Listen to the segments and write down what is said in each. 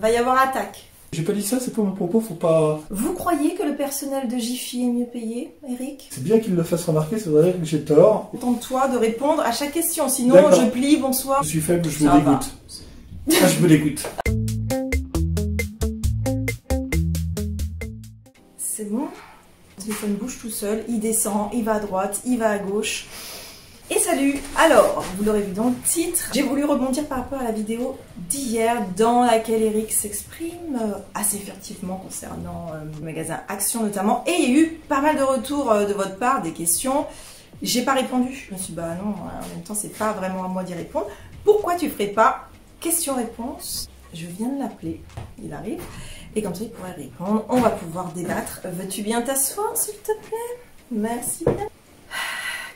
va y avoir attaque. J'ai pas dit ça, c'est pas mon propos, faut pas... Vous croyez que le personnel de Gifi est mieux payé, Eric? C'est bien qu'il le fasse remarquer, ça veut dire que j'ai tort. Tente-toi de répondre à chaque question, sinon je plie, bonsoir. Je suis faible, je me dégoûte. Ah, je me dégoûte. C'est bon. Le téléphone bouge tout seul, il descend, il va à droite, il va à gauche. Et salut! Alors, vous l'aurez vu dans le titre, j'ai voulu rebondir par rapport à la vidéo d'hier dans laquelle Eric s'exprime assez furtivement concernant le magasin Action notamment. Et il y a eu pas mal de retours de votre part, des questions. J'ai pas répondu. Je me suis dit, bah non, en même temps, c'est pas vraiment à moi d'y répondre. Pourquoi tu ferais pas question-réponse? Je viens de l'appeler, il arrive. Et comme ça, il pourrait répondre. On va pouvoir débattre. Veux-tu bien t'asseoir, s'il te plaît? Merci.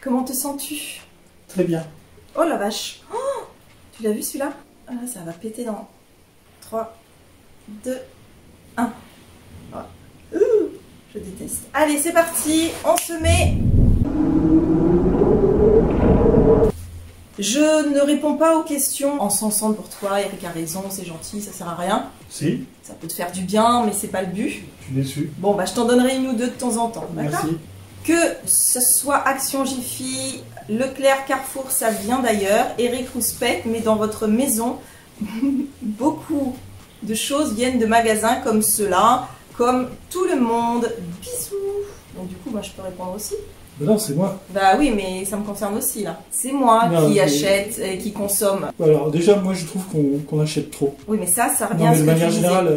Comment te sens-tu? Très bien. Oh la vache, oh, tu l'as vu celui-là? Ah, ça va péter dans 3, 2, 1. Voilà. Ouh, je déteste. Allez, c'est parti, on se met. Je ne réponds pas aux questions en s'ensemble pour toi. Eric a raison, c'est gentil, ça sert à rien. Si. Ça peut te faire du bien, mais c'est pas le but. Je suis déçu. Bon, bah je t'en donnerai une ou deux de temps en temps. Merci. Que ce soit Action, Gifi, Leclerc, Carrefour, ça vient d'ailleurs. Eric Rouspet, mais dans votre maison, beaucoup de choses viennent de magasins comme ceux-là, comme tout le monde. Bisous. Donc du coup, moi, je peux répondre aussi. Ben non, c'est moi. Bah oui, mais ça me concerne aussi, là. C'est moi qui achète et qui consomme. Alors déjà, moi, je trouve qu'on achète trop. Oui, mais ça revient à ce que tu disais. De manière générale,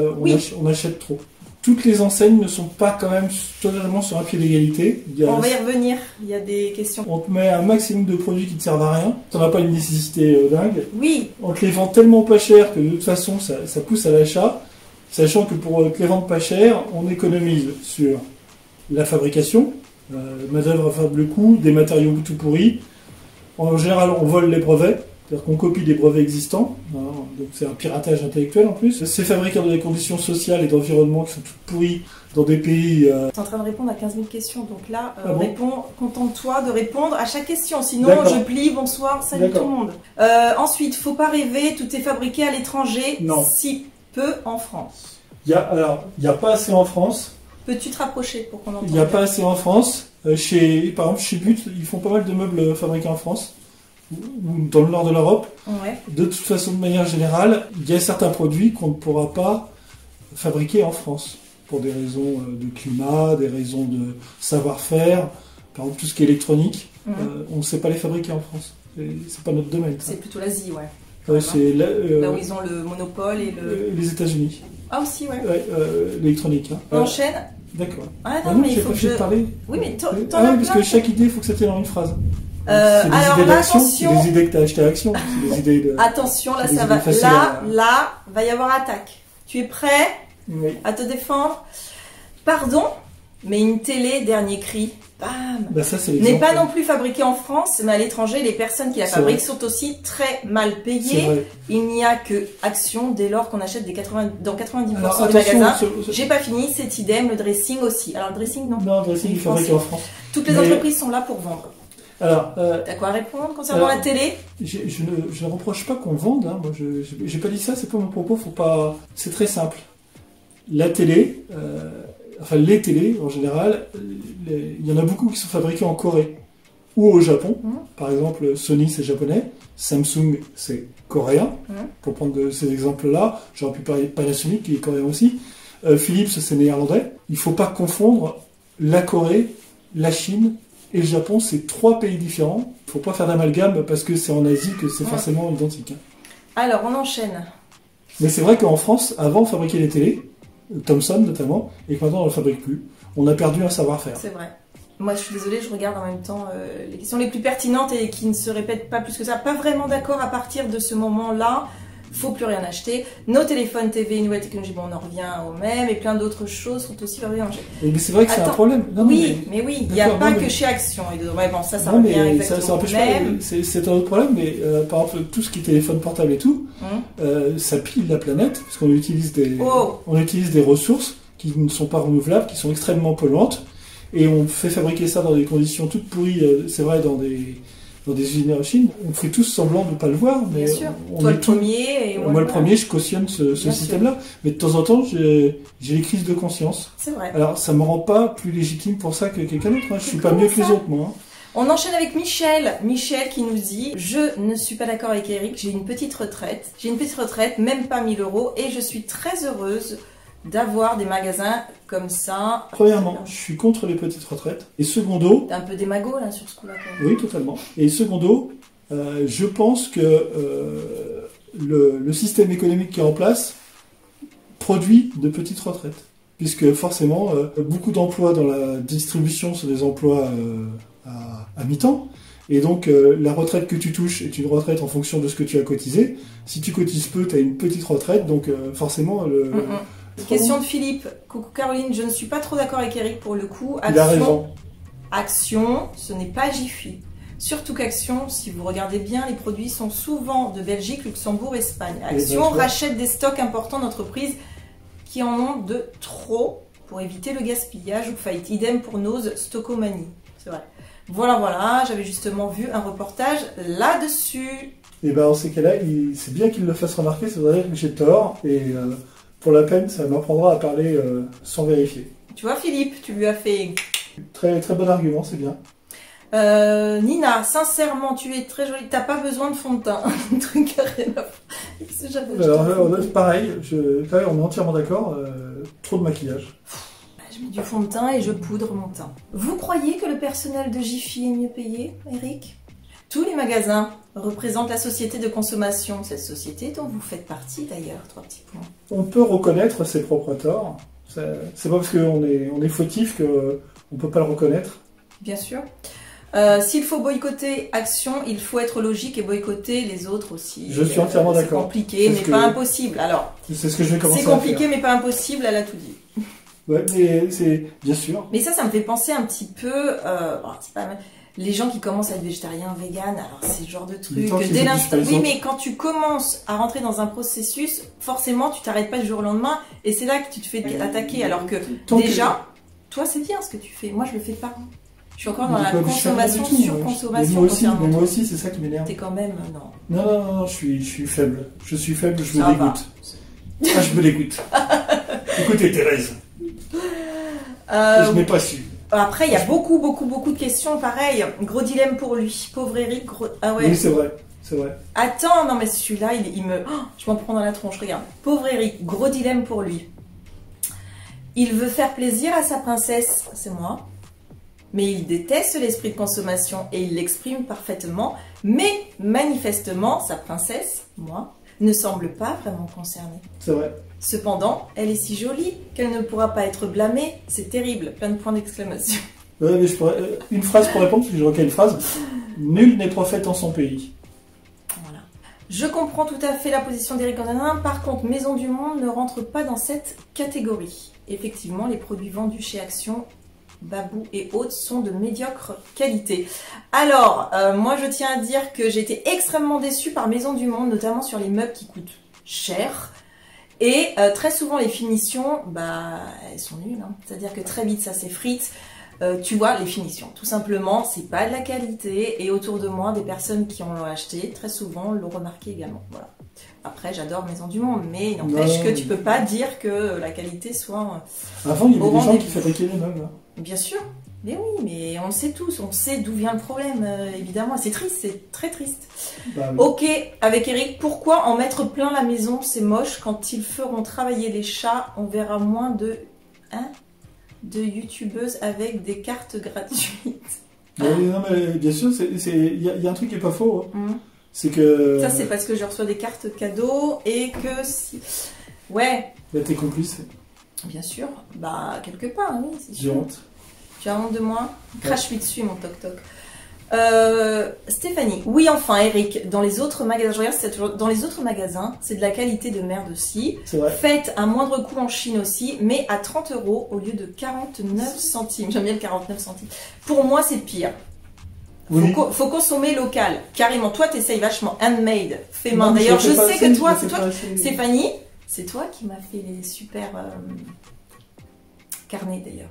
on achète trop. Toutes les enseignes ne sont pas quand même totalement sur un pied d'égalité. On va y revenir, il y a des questions. On te met un maximum de produits qui ne servent à rien, t'en as pas une nécessité dingue. Oui. On te les vend tellement pas cher que de toute façon ça pousse à l'achat, sachant que pour te les vendre pas cher, on économise sur la fabrication, main d'œuvre à faible coût, des matériaux tout pourris. En général, on vole les brevets. C'est-à-dire qu'on copie des brevets existants, donc c'est un piratage intellectuel en plus. C'est fabriqué dans des conditions sociales et d'environnement qui sont toutes pourries dans des pays... T'es en train de répondre à 15 000 questions, donc là, contente-toi de répondre à chaque question, sinon je plie, bonsoir, salut tout le monde. Ensuite, faut pas rêver, tout est fabriqué à l'étranger, si peu en France. Alors, il n'y a pas assez en France. Peux-tu te rapprocher pour qu'on entende? Il n'y a pas assez en France. Par exemple, chez But, ils font pas mal de meubles fabriqués en France. Ou dans le nord de l'Europe. Ouais. De toute façon, de manière générale, il y a certains produits qu'on ne pourra pas fabriquer en France, pour des raisons de climat, des raisons de savoir-faire, par exemple tout ce qui est électronique, on ne sait pas les fabriquer en France. C'est pas notre domaine. C'est plutôt l'Asie, ouais. Ouais, là où ils ont le monopole et le... Les États-Unis. Ah aussi, ouais. Ouais, l'électronique. Hein. On enchaîne. D'accord. Ah non, mais il faut que je... Oui, mais parce que chaque idée, il faut que ça tienne en une phrase. Alors là, attention. Des idées que t'as achetées à Action. Des idées de... Attention, là, ça va. Là, va y avoir attaque. Tu es prêt à te défendre? Pardon, mais une télé, dernier cri, bam, n'est pas non plus fabriquée en France, mais à l'étranger, les personnes qui la fabriquent sont aussi très mal payées. Il n'y a que Action dès lors qu'on achète dans 90% des magasins. J'ai pas fini, c'est idem, le dressing aussi. Alors le dressing, non. Non, le dressing, il est fabriqué en France. Toutes les entreprises sont là pour vendre. Alors, t'as quoi à répondre concernant la télé? Je ne reproche pas qu'on vende, hein, moi j'ai pas dit ça, c'est pas mon propos, faut pas. C'est très simple. La télé, enfin les télés en général, il y en a beaucoup qui sont fabriqués en Corée ou au Japon. Par exemple, Sony c'est japonais, Samsung c'est coréen, pour prendre ces exemples-là. J'aurais pu parler de Panasonic qui est coréen aussi, Philips c'est néerlandais. Il faut pas confondre la Corée, la Chine. Et le Japon, c'est 3 pays différents. Il ne faut pas faire d'amalgame parce que c'est en Asie que c'est forcément identique. Alors, on enchaîne. Mais c'est vrai qu'en France, avant, on fabriquait les télés, Thomson notamment, et que maintenant, on ne le fabrique plus. On a perdu un savoir-faire. C'est vrai. Moi, je suis désolée, je regarde en même temps les questions les plus pertinentes et qui ne se répètent pas plus que ça. Pas vraiment d'accord à partir de ce moment-là. Faut plus rien acheter. Nos téléphones, TV, nouvelles technologies, bon, on en revient au même, et plein d'autres choses sont aussi fabriquées en Chine. C'est vrai que c'est un problème. Non, oui, mais oui, il n'y a pas que chez Action. Et de... ouais, bon, ça non, revient exactement au même. C'est un autre problème, mais par exemple, tout ce qui est téléphone portable et tout, ça pile la planète, parce qu'on utilise, des ressources qui ne sont pas renouvelables, qui sont extrêmement polluantes, et on fait fabriquer ça dans des conditions toutes pourries, c'est vrai, dans des... dans des usines en Chine, on fait tous semblant de ne pas le voir. Mais bien sûr. Toi le premier. Et moi le premier, je cautionne ce système-là. Mais de temps en temps, j'ai des crises de conscience. C'est vrai. Alors, ça ne me rend pas plus légitime pour ça que quelqu'un d'autre. Hein. Je ne suis pas mieux que les autres, moi. Hein. On enchaîne avec Michel. Michel qui nous dit « Je ne suis pas d'accord avec Eric, j'ai une petite retraite. J'ai une petite retraite, même pas 1000 euros, et je suis très heureuse d'avoir des magasins comme ça. » Premièrement, je suis contre les petites retraites. Et secondo... T'es un peu démago là sur ce coup-là. Oui, totalement. Et secondo, je pense que le système économique qui est en place produit de petites retraites. Puisque forcément, beaucoup d'emplois dans la distribution sont des emplois à mi-temps. Et donc, la retraite que tu touches est une retraite en fonction de ce que tu as cotisé. Si tu cotises peu, tu as une petite retraite. Donc, forcément... Question de Philippe. Coucou Caroline, je ne suis pas trop d'accord avec Eric pour le coup. Action, il a raison. Action, ce n'est pas Gifi. Surtout qu'Action, si vous regardez bien, les produits sont souvent de Belgique, Luxembourg, Espagne. Action rachète des stocks importants d'entreprises qui en ont de trop pour éviter le gaspillage ou faillite. Idem pour nos stockomanies. C'est vrai. Voilà, voilà, j'avais justement vu un reportage là-dessus. Et bien, en ces cas-là, c'est bien qu'il le fasse remarquer, ça voudrait dire que j'ai tort et... Pour la peine, ça m'apprendra à parler sans vérifier. Tu vois Philippe, tu lui as fait... Très, très bon argument, c'est bien. Nina, sincèrement, tu es très jolie, t'as pas besoin de fond de teint. Un truc à rien à foutre. Alors là, pareil, on est entièrement d'accord, trop de maquillage. Je mets du fond de teint et je poudre mon teint. Vous croyez que le personnel de Gifi est mieux payé, Eric ? Tous les magasins représentent la société de consommation, cette société dont vous faites partie d'ailleurs, 3 petits points. On peut reconnaître ses propres torts. C'est pas parce qu'on est fautif qu'on ne peut pas le reconnaître. Bien sûr. S'il faut boycotter Action, il faut être logique et boycotter les autres aussi. Je suis entièrement d'accord. C'est compliqué mais pas impossible. Alors, c'est ce que je vais commencer à faire. C'est compliqué mais pas impossible, elle a tout dit. Ouais, mais c'est bien sûr. Mais ça me fait penser un petit peu... c'est pas mal. Les gens qui commencent à être végétariens, vegan, alors c'est le genre de truc. Dès l'instant, oui, mais quand tu commences à rentrer dans un processus, forcément, tu t'arrêtes pas du jour au lendemain, et c'est là que tu te fais attaquer. Alors que déjà, toi, c'est bien ce que tu fais. Moi, je le fais pas. Je suis encore dans la consommation, surconsommation. Moi aussi, c'est ça qui m'énerve. T'es quand même non. Non, je suis faible. Je suis faible, je me dégoûte. Ah, je me dégoûte. Écoutez, Thérèse, je n'ai pas su. Après, il y a beaucoup de questions, pareil. Gros dilemme pour lui. Pauvre Eric, gros... Ah ouais. Oui, c'est vrai, c'est vrai. Attends, non mais celui-là, il me... Oh, je m'en prends dans la tronche, regarde. Pauvre Eric, gros dilemme pour lui. Il veut faire plaisir à sa princesse, c'est moi. Mais il déteste l'esprit de consommation et il l'exprime parfaitement. Mais manifestement, sa princesse, moi, ne semble pas vraiment concernée. C'est vrai. Cependant, elle est si jolie qu'elle ne pourra pas être blâmée. C'est terrible. Plein de points d'exclamation. Ouais, mais je pourrais... Une phrase pour répondre, parce que je recueille une phrase. Nul n'est prophète en son pays. Voilà. Je comprends tout à fait la position d'Éric Antonin. Par contre, Maison du Monde ne rentre pas dans cette catégorie. Effectivement, les produits vendus chez Action, Babou et autres sont de médiocre qualité. Alors, moi je tiens à dire que j'ai été extrêmement déçue par Maison du Monde, notamment sur les meubles qui coûtent cher. Et très souvent les finitions, bah, elles sont nulles, hein. C'est-à-dire que très vite ça s'effrite. Tu vois, les finitions, tout simplement, c'est pas de la qualité. Et autour de moi, des personnes qui en ont acheté, très souvent, l'ont remarqué également. Voilà. Après, j'adore Maison du Monde, mais il n'empêche que tu peux pas dire que la qualité soit... Avant, il y avait des gens qui fabriquaient les meubles. Bien sûr, mais oui, mais on le sait tous, on sait d'où vient le problème, évidemment. C'est triste, c'est très triste. Bah, oui. Ok, avec Eric, pourquoi en mettre plein la maison, c'est moche, quand ils feront travailler les chats, on verra moins de... Hein, de youtubeuses avec des cartes gratuites. Non, mais bien sûr, il y a un truc qui n'est pas faux. Hein. C'est que... Ça, c'est parce que je reçois des cartes cadeaux et que si... Ouais. Bah, t'es complice. Bien sûr. Bah, quelque part, oui, c'est sûr. J'ai honte. Tu as honte de moi? Crache-lui dessus, mon toc-toc. Stéphanie. Oui, enfin, Eric, dans les autres magasins, je regarde, c'est toujours... Dans les autres magasins, c'est de la qualité de merde aussi. C'est vrai. Faites à moindre coût en Chine aussi, mais à 30 € au lieu de 49 centimes. J'aime bien le 49 centimes. Pour moi, c'est pire. Oui. Faut consommer local. Carrément. Toi, t'essayes vachement handmade, fait main. D'ailleurs, je sais que toi, c'est toi, Stéphanie. C'est toi qui m'as fait les super carnets d'ailleurs.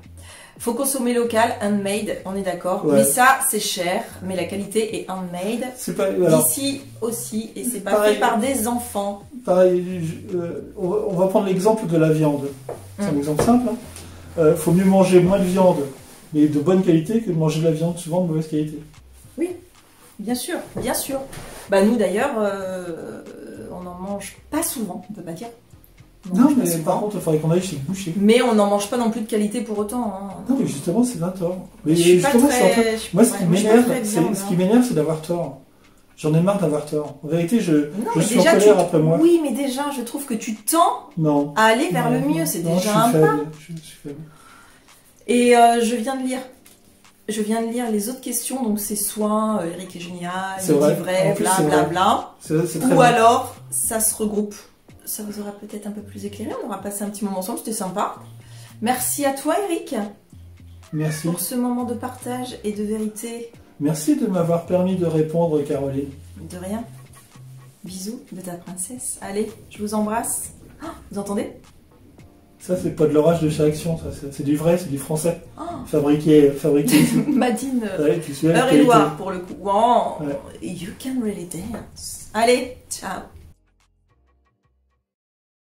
Faut consommer local, handmade, on est d'accord. Ouais. Mais ça, c'est cher, mais la qualité est handmade. C'est pas ici aussi, et c'est pas fait par des enfants. Pareil, on va prendre l'exemple de la viande. C'est un exemple simple. Faut mieux manger moins de viande, mais de bonne qualité, que de manger de la viande souvent de mauvaise qualité. Oui, bien sûr, bien sûr. Bah nous d'ailleurs, on n'en mange pas souvent, on peut pas dire. Non, mais par contre, il faudrait qu'on aille chez le boucher. Mais on n'en mange pas non plus de qualité pour autant. Hein. Non, mais justement, c'est d'un tort. Mais justement, moi, ce qui m'énerve, c'est d'avoir tort. J'en ai marre d'avoir tort. En vérité, je suis en colère après moi. Oui, mais déjà, je trouve que tu tends à aller vers le mieux. C'est déjà un pas. Je suis faible. Et je viens de lire. Je viens de lire les autres questions. Donc, c'est soit Eric est génial, il dit vrai, blablabla. Ou alors, ça se regroupe. Ça vous aura peut-être un peu plus éclairé. On aura passé un petit moment ensemble, c'était sympa. Merci à toi, Eric. Merci. Pour ce moment de partage et de vérité. Merci de m'avoir permis de répondre, Caroline. De rien. Bisous de ta princesse. Allez, je vous embrasse. Ah, vous entendez? Ça, c'est pas de l'orage de chez Action, ça. C'est du vrai, c'est du français. Ah. Fabriqué ici. Madine, Heure-et-Loire, pour le coup. Wow. Ouais. You can really dance. Allez, ciao.